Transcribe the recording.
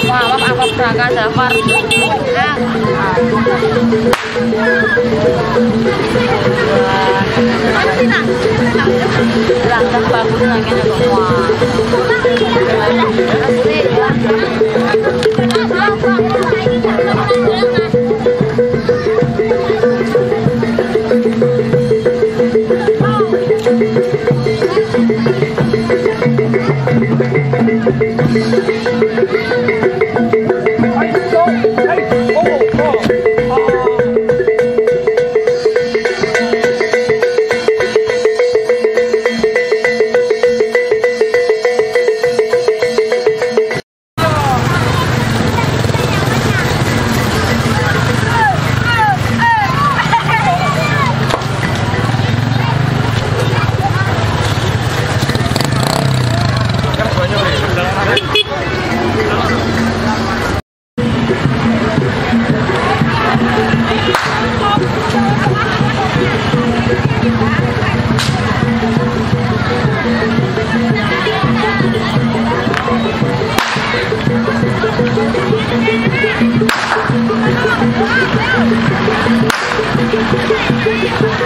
Wawap awap berangkat damar. Langkah bagus lagi nih semua.